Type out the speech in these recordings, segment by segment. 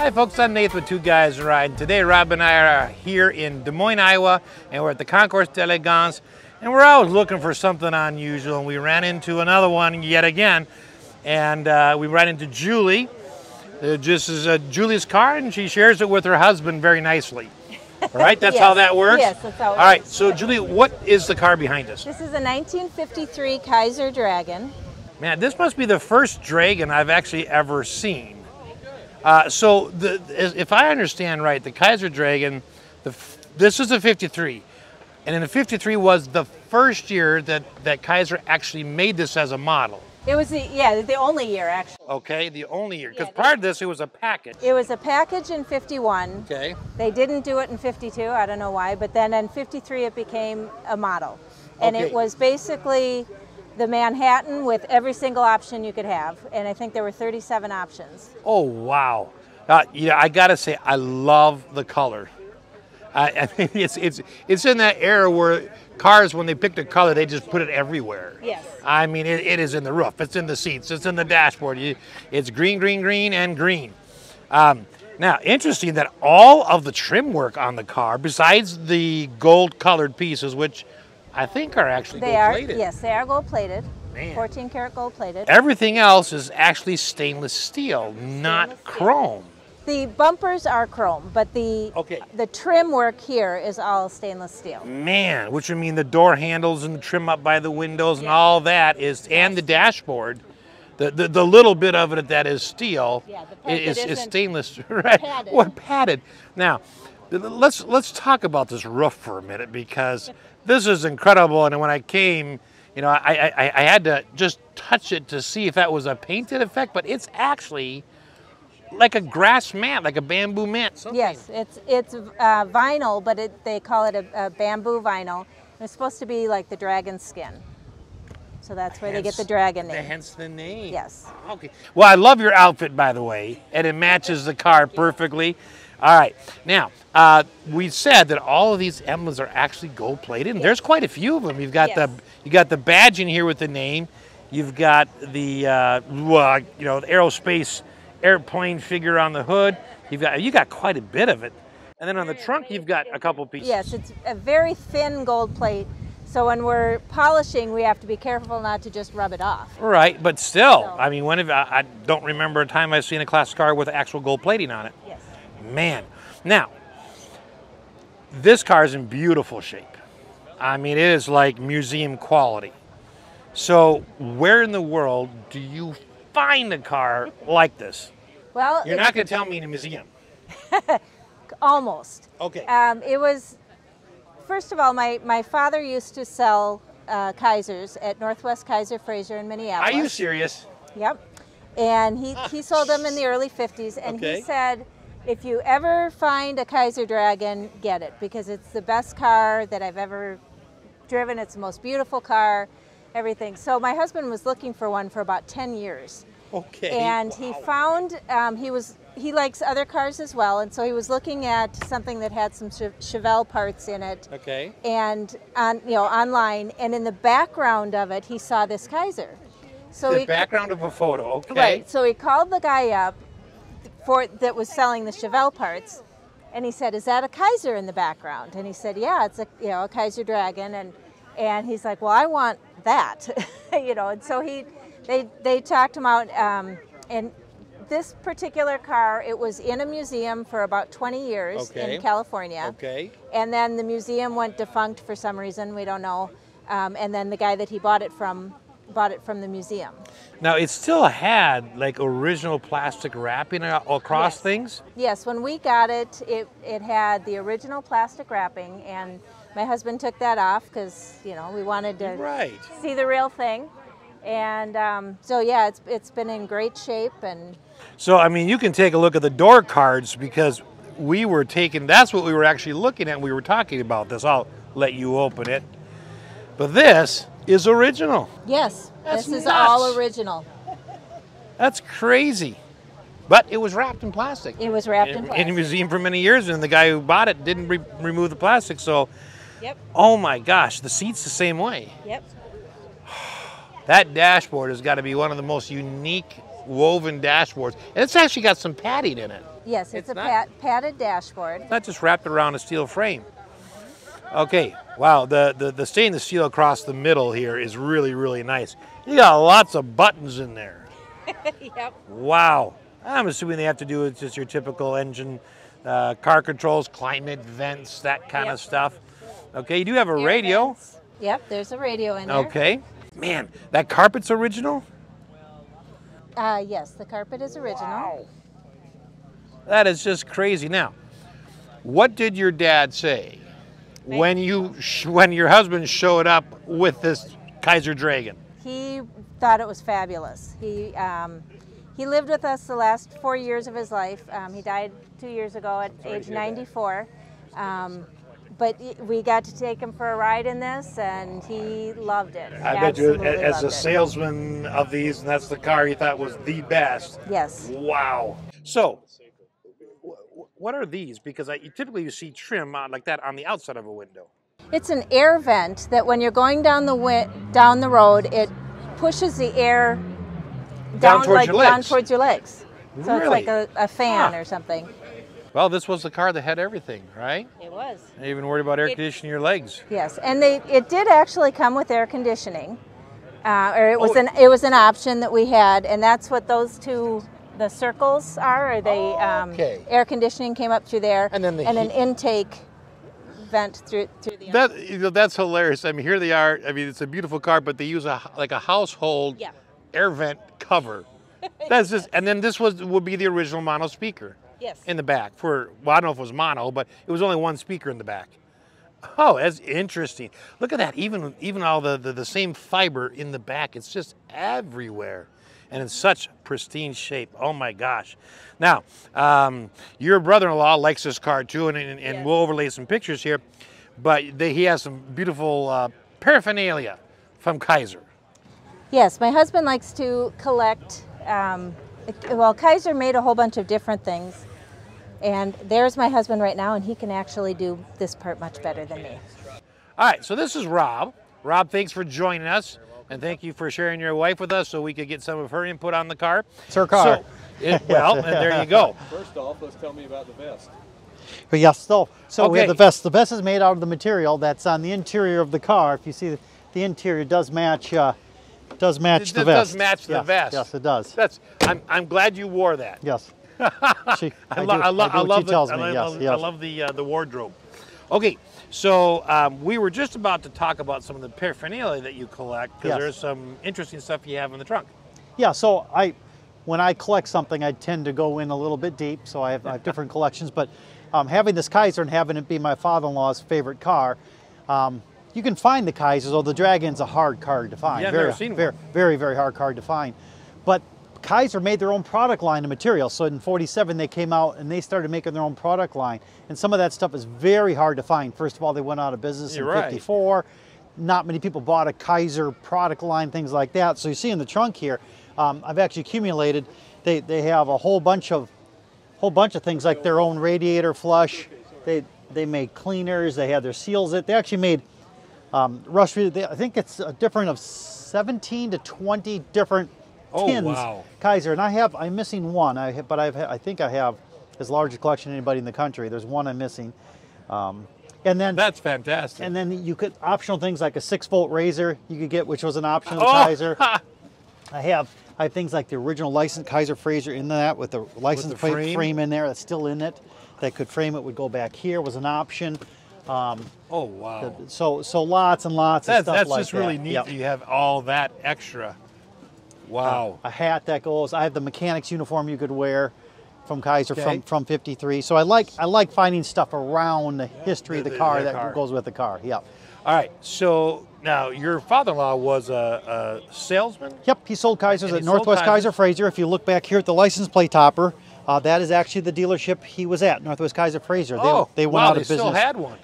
Hi folks, I'm Nate with Two Guys and a Ride. Today Rob and I are here in Des Moines, Iowa, and we're at the Concourse d'Elegance, and we're always looking for something unusual, and we ran into another one yet again, and we ran into Julie. This is Julie's car, and she shares it with her husband very nicely. All right, that's yes. How that works? Yes, that's how it works. All right, so Julie, what is the car behind us? This is a 1953 Kaiser Darrin. Man, this must be the first Dragon I've actually ever seen. If I understand right, the Kaiser Dragon, this is a 53, and in the 53 was the first year that Kaiser actually made this as a model. It was the only year actually. Okay, the only year, because prior to this it was a package. It was a package in 51. Okay. They didn't do it in 52, I don't know why, but then in 53 it became a model. And okay. It was basically the Manhattan with every single option you could have, and I think there were 37 options. Oh wow! Yeah, I gotta say, I love the color. I mean, it's in that era where cars, when they picked a color, they just put it everywhere. Yes. I mean, it is in the roof, it's in the seats, it's in the dashboard. It's green, green, green, and green. Now, interesting that all of the trim work on the car, besides the gold-colored pieces, which I think are actually gold-plated. Yes, they are gold-plated, 14-karat gold-plated. Everything else is actually stainless steel, not chrome. The bumpers are chrome, but the trim work here is all stainless steel. Man, which would mean the door handles and the trim up by the windows and all that is, and the dashboard. The little bit of it that is steel is stainless, right? Padded. Or padded. Now, let's talk about this roof for a minute, because this is incredible. And when I came, you know, I had to just touch it to see if that was a painted effect, but it's actually like a grass mat, like a bamboo mat. Something. Yes, it's vinyl, but they call it a bamboo vinyl. It's supposed to be like the dragon skin. So that's where they get the dragon name. Hence the name. Yes. Okay. Well, I love your outfit, by the way, and it matches the car perfectly. All right, now, we said that all of these emblems are actually gold-plated, and there's quite a few of them. You've got the badge in here with the name. You've got the you know, the aerospace airplane figure on the hood. You got quite a bit of it, and then on the trunk you've got a couple pieces. Yes, it's a very thin gold plate. So when we're polishing, we have to be careful not to just rub it off. Right, but still, so, I mean, I don't remember a time I've seen a classic car with actual gold plating on it. Yes. Man, now, this car is in beautiful shape. I mean, it is like museum quality. So where in the world do you find a car like this? Well, you're not going to tell me in a museum. Almost. Okay. It was, first of all, my father used to sell Kaisers at Northwest Kaiser Fraser in Minneapolis. Are you serious? Yep. And he sold them in the early 50s, and he said, if you ever find a Kaiser Dragon, get it, because it's the best car that I've ever driven. It's the most beautiful car, everything. So my husband was looking for one for about 10 years. Okay. And he found, he likes other cars as well, and so he was looking at something that had some Chevelle parts in it. Okay. And online, and in the background of it, he saw this Kaiser. So the background of a photo. Okay. Right. So he called the guy up that was selling the Chevelle parts, and he said, is that a Kaiser in the background? And he said, yeah, it's a Kaiser Dragon, and he's like, well, I want that. You know, and so they talked him out, and this particular car, it was in a museum for about 20 years in California. Okay. And then the museum went defunct for some reason, we don't know, and then the guy that he bought it from the museum. Now, it still had like original plastic wrapping across things? Yes, when we got it, it had the original plastic wrapping, and my husband took that off because, you know, we wanted to see the real thing. And so yeah, it's been in great shape. And so, I mean, you can take a look at the door cards, because we were taking, that's what we were actually looking at, and we were talking about this. I'll let you open it. But this is original. Yes, this is all original. That's crazy. But it was wrapped in plastic. It was wrapped in plastic. In a museum for many years, and the guy who bought it didn't remove the plastic, so oh my gosh, the seat's the same way. Yep. That dashboard has got to be one of the most unique woven dashboards. And it's actually got some padding in it. Yes, it's a padded dashboard. Not just wrapped around a steel frame. Okay, wow, the stainless steel across the middle here is really, really nice. You got lots of buttons in there. Yep. Wow. I'm assuming they have to do with just your typical engine, car controls, climate, vents, that kind of stuff. Okay, you do have a radio. Vents. Yep, there's a radio in there. Okay. Man, that carpet's original? Yes, the carpet is original. Wow. That is just crazy. Now, what did your dad say when your husband showed up with this Kaiser Dragon? He thought it was fabulous. He lived with us the last 4 years of his life. He died 2 years ago at age 94. But we got to take him for a ride in this, and he loved it. I bet you, as a salesman of these, and that's the car he thought was the best. Yes. Wow. So, what are these? Because typically you see trim like that on the outside of a window. It's an air vent that when you're going down the road, it pushes the air down towards your legs. So really? It's like a fan or something. Well, this was the car that had everything, right? It was. Not even worried about air conditioning your legs. Yes, and it did actually come with air conditioning, or it was an option that we had, and that's what those two, the circles are. Or they air conditioning came up through there, and then an intake vent through the. That's hilarious. I mean, here they are. I mean, it's a beautiful car, but they use like a household air vent cover. That's just, and then this would be the original mono speaker. Yes. In the back for, well, I don't know if it was mono, but it was only one speaker in the back. Oh, that's interesting. Look at that, even all the same fiber in the back. It's just everywhere and in such pristine shape. Oh my gosh. Now, your brother-in-law likes this car too, and we'll overlay some pictures here, but he has some beautiful paraphernalia from Kaiser. Yes, my husband likes to collect, well, Kaiser made a whole bunch of different things, and there's my husband right now, and he can actually do this part much better than me. All right, so this is Rob. Rob, thanks for joining us, and thank you for sharing your wife with us so we could get some of her input on the car. It's her car. So, and there you go. First off, let's tell me about the vest. But yes, so we have the vest. The vest is made out of the material that's on the interior of the car. If you see, the interior does match. Does match the vest. Does match the vest. Yes, it does. I'm glad you wore that. Yes. I love the wardrobe. Okay, so we were just about to talk about some of the paraphernalia that you collect, because there's some interesting stuff you have in the trunk. Yeah, so when I collect something, I tend to go in a little bit deep, so I have different collections, but having this Kaiser and having it be my father-in-law's favorite car, you can find the Kaisers, although the Dragon's a hard car to find. Yeah, very, very, very, very hard car to find. But Kaiser made their own product line of material. So in '47, they came out and they started making their own product line. And some of that stuff is very hard to find. First of all, they went out of business in '54. Not many people bought a Kaiser product line, things like that. So you see in the trunk here, I've actually accumulated. They have a whole bunch of things like their own radiator flush. They made cleaners. They had their seals. They actually made. I think it's a different of 17 to 20 different tins. Wow. Kaiser, and I'm missing one. I think I have as large a collection as anybody in the country. There's one I'm missing, and then that's fantastic. And then you could optional things like a 6-volt razor you could get, which was an option of Kaiser. I have things like the original license Kaiser Fraser in that with the license plate frame in there that's still in it. That could frame it would go back here was an option. Oh wow! So lots and lots of stuff like that. That's just really neat that you have all that extra. Wow! A hat that goes. I have the mechanic's uniform you could wear from Kaiser from '53. So I like finding stuff around the history of the car that goes with the car. Yep. All right. So now your father-in-law was a salesman. Yep. He sold Kaisers at Northwest Kaiser Fraser. If you look back here at the license plate topper. That is actually the dealership he was at, Northwest Kaiser Fraser. They went out of business. Still had one.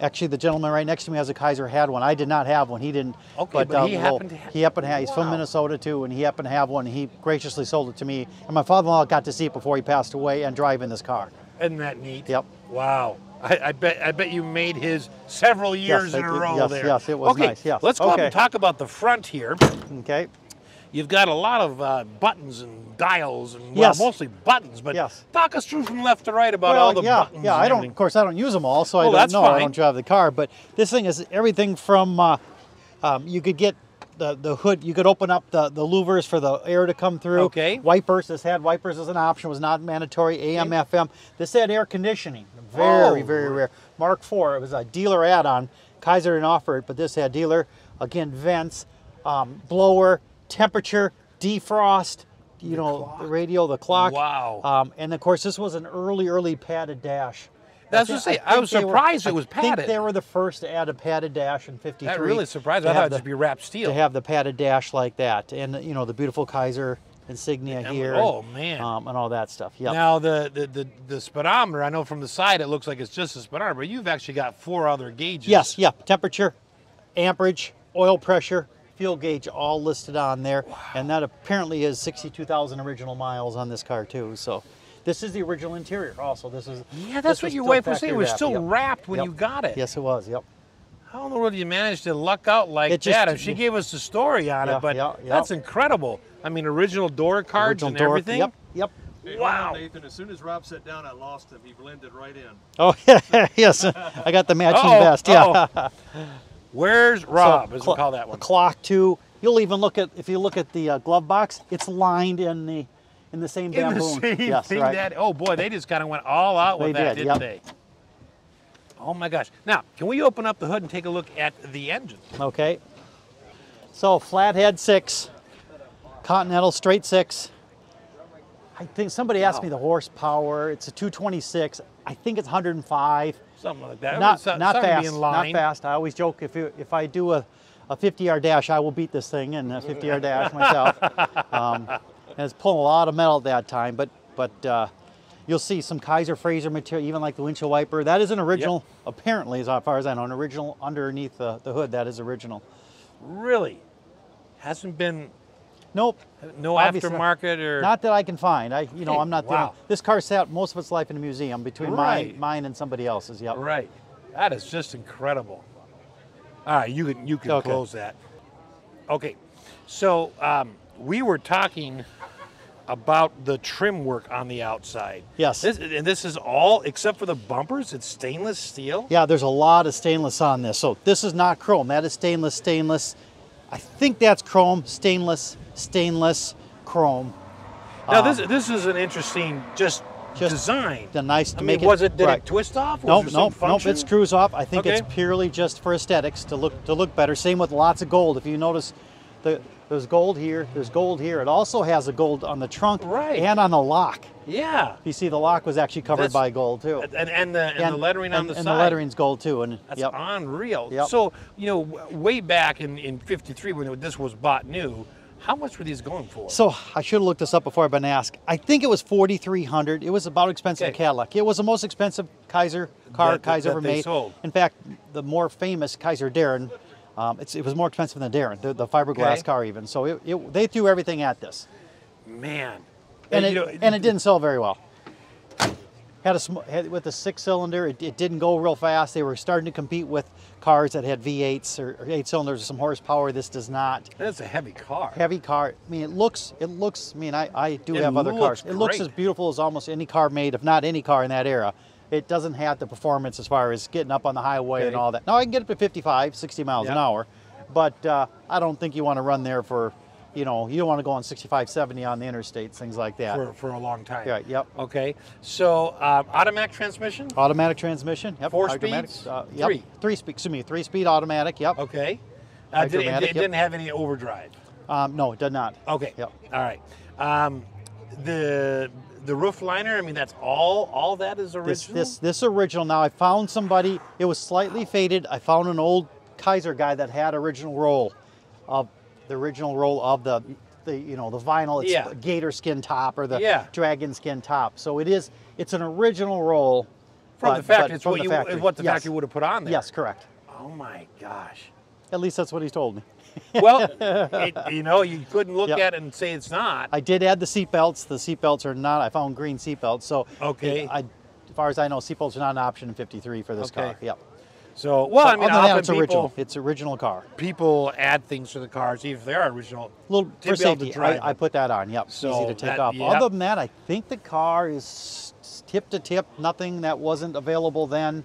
Actually, the gentleman right next to me has a Kaiser had one. I did not have one. He didn't. Okay, but he happened to have. He's from Minnesota too, and he happened to have one. And he graciously sold it to me, and my father-in-law got to see it before he passed away and driving this car. Isn't that neat? Yep. Wow. I bet you made his several years in a row there. Yes, it was nice. Yes. Let's go up and talk about the front here. Okay. You've got a lot of buttons and dials, and well, mostly buttons, but talk us through from left to right about all the buttons. Yeah, I don't, of course, I don't use them all, so I don't know. Fine. I don't drive the car, but this thing is everything from, you could get the hood, you could open up the louvers for the air to come through. Okay. Wipers, this had wipers as an option, was not mandatory, AM, FM. This had air conditioning, very, very rare. Mark IV, it was a dealer add-on. Kaiser didn't offer it, but this had dealer, again, vents, blower, temperature, defrost, you know, the radio, the clock. Wow. And of course, this was an early padded dash. That's what I say. I was surprised it was padded. I think they were the first to add a padded dash in '53. That really surprised me. I thought it'd just be wrapped steel. To have the padded dash like that, and you know the beautiful Kaiser insignia here. Oh man! And all that stuff. Yeah. Now the speedometer. I know from the side it looks like it's just a speedometer, but you've actually got 4 other gauges. Yes. Yeah. Temperature, amperage, oil pressure, fuel gauge, all listed on there. Wow. And that apparently is 62,000 original miles on this car too. So. This is the original interior also. This is that's what your wife was saying. It was still wrapped when you got it. Yes, it was, How in the world did you manage to luck out like that? She gave us the story on it, but that's incredible. I mean, original door cards and everything? Yep. Wow. Nathan, as soon as Rob sat down, I lost him. He blended right in. Oh, yes. I got the matching vest, Where's Rob, as we call that one? The clock, too. You'll even look at, if you look at the glove box, it's lined in the... in the same bamboo. Yes, right. Oh boy, they just kind of went all out with that, didn't they? Oh my gosh. Now, can we open up the hood and take a look at the engine? Okay. So flathead 6, Continental straight 6. I think somebody asked me the horsepower. It's a 226. I think it's 105. Something like that. Not fast. Not fast. I always joke if I do a 50-yard dash, I will beat this thing in a 50-yard dash myself. And it's pulling a lot of metal at that time, but you'll see some Kaiser Fraser material, even like the windshield wiper. That is an original, apparently, as far as I know, an original underneath the hood. That is original. Really? Hasn't been? Nope. No aftermarket or? Not that I can find. I'm not the only. This car sat most of its life in a museum between mine and somebody else's. Yep. Right. That is just incredible. All right, you can close that. Okay. So we were talking about the trim work on the outside. Yes. This is all, except for the bumpers, it's stainless steel? Yeah, there's a lot of stainless on this. So this is not chrome, that is stainless. I think that's chrome, stainless, chrome. Now this is an interesting just design. The nice to make it. Did it twist off? Nope, it screws off. I think it's purely just for aesthetics to look better. Same with lots of gold. If you notice, there's gold here, there's gold here. It also has a gold on the trunk and on the lock. Yeah. You see the lock was actually covered by gold too. And the lettering on the side. And the lettering's gold too. And that's unreal. Yep. So, you know, way back in '53 when this was bought new, how much were these going for? So I should have looked this up before I've been asked. I think it was $4,300. It was about expensive Cadillac. It was the most expensive Kaiser car Kaiser ever made. Sold. In fact, the more famous Kaiser Darrin, it was more expensive than the Darrin, the fiberglass car even. So they threw everything at this. Man. And it didn't sell very well. With a 6-cylinder, it didn't go real fast. They were starting to compete with cars that had V8s or 8-cylinders or some horsepower. This does not. That's a heavy car. Heavy car. I mean, it looks, I mean, I do have other cars. It looks as beautiful as almost any car made, if not any car in that era. It doesn't have the performance as far as getting up on the highway and all that. Now I can get up to 55, 60 miles an hour, but I don't think you want to run there for, you know, you don't want to go on 65, 70 on the interstate, things like that. For a long time. Yeah, yep. Okay, so automatic transmission? Automatic transmission, yep. 4 speeds? Yep. 3 speed, excuse me, 3-speed automatic, yep. Okay, it didn't have any overdrive? No, it did not. Okay, all right. The roof liner, I mean, that's all that is original? This original. Now, I found somebody, it was slightly faded. I found an old Kaiser guy that had the original roll of the you know, the vinyl. It's the gator skin top or the dragon skin top. So it's an original roll. From the factory, it's what the factory would have put on there. Yes, correct. Oh my gosh. At least that's what he told me. Well, you know, you couldn't look at it and say it's not. I did add the seat belts. The seat belts are not. I found green seat belts. So, as far as I know, seat belts are not an option in '53 for this car. Yep. So, well, I mean, other than that, it's original car. People add things to the cars, even if they are original. Little for safety, I put that on. Yep, so easy to take off. Yep. Other than that, I think the car is tip to tip. Nothing that wasn't available then.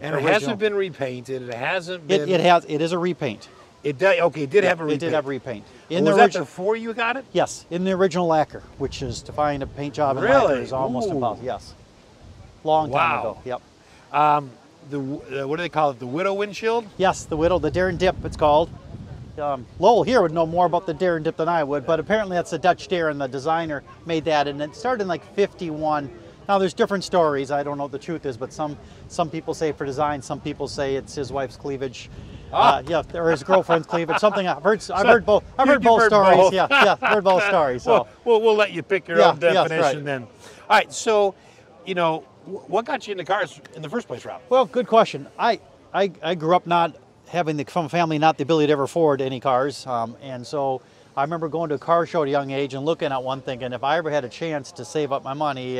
And original. It hasn't been repainted. It hasn't been. It is a repaint. It did. Okay, it did have a repaint. It did have repaint. In the original, before you got it? Yes, in the original lacquer, which is to find a paint job in lacquer is almost above. Yes, long time ago. Yep. What do they call it? The Widow windshield? Yes, the Widow, the Darrin Dip, it's called. Lowell here would know more about the Darrin Dip than I would, but apparently that's the Dutch Darrin, the designer made that, and it started in like '51. Now there's different stories. I don't know what the truth is, but some people say for design, some people say it's his wife's cleavage, yeah, or his girlfriend's cleavage. Something I've heard both stories. Yeah, heard both stories. So we'll let you pick your own definition then. All right, so you know. What got you into cars in the first place, Rob? Well, good question. I grew up not having from a family not the ability to ever afford any cars, and so I remember going to a car show at a young age and looking at one thinking, if I ever had a chance to save up my money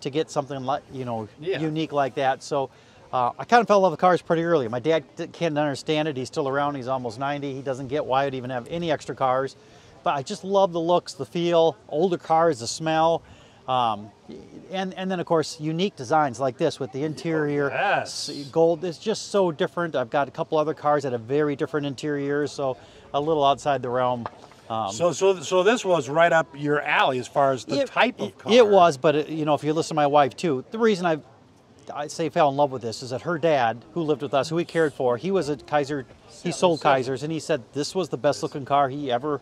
to get something like unique like that. So I kind of fell in love with cars pretty early. My dad can't understand it. He's still around. He's almost 90. He doesn't get why I'd even have any extra cars, but I just love the looks, the feel, older cars, the smell. And then of course unique designs like this with the interior gold is just so different. I've got a couple other cars that have very different interiors, so a little outside the realm. So this was right up your alley as far as the type of car. It was, but it, you know, if you listen to my wife too, the reason I say fell in love with this is that her dad, who lived with us, who we cared for, he was a Kaiser. He sold Kaisers, and he said this was the best looking car he ever.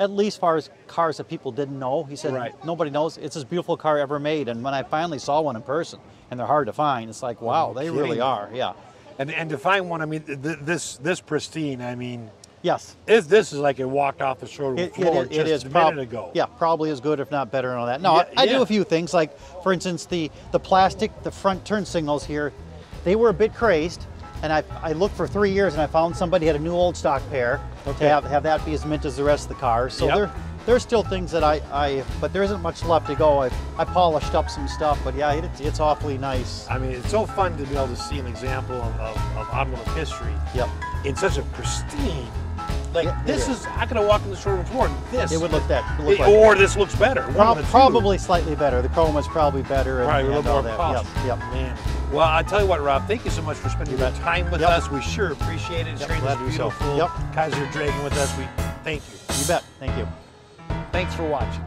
At least as far as cars that people didn't know. He said, nobody knows. It's this beautiful car ever made. And when I finally saw one in person, and they're hard to find, it's like, wow, they really are, yeah. And to find one, I mean, this pristine, I mean. Yes. This is like it walked off the showroom floor just a minute ago. Yeah, probably as good, if not better and all that. No, I do a few things, like, for instance, the plastic, the front turn signals here, they were a bit crazed. And I looked for 3 years, and I found somebody had a new old stock pair to have that be as mint as the rest of the car. So there's still things that but there isn't much left to go. I polished up some stuff, but yeah, it's awfully nice. I mean, it's so fun to be able to see an example of automotive history. Yep. In such a pristine, like this is, I could have walked in the showroom floor and this. It would look like this looks better. Probably slightly better. The chrome is probably better. Probably a little more polished. Yep, man. Well, I'll tell you what, Rob, thank you so much for spending your time with us. We sure appreciate it. Sharing this beautiful Kaiser Dragon with us. We thank you. You bet. Thank you. Thanks for watching.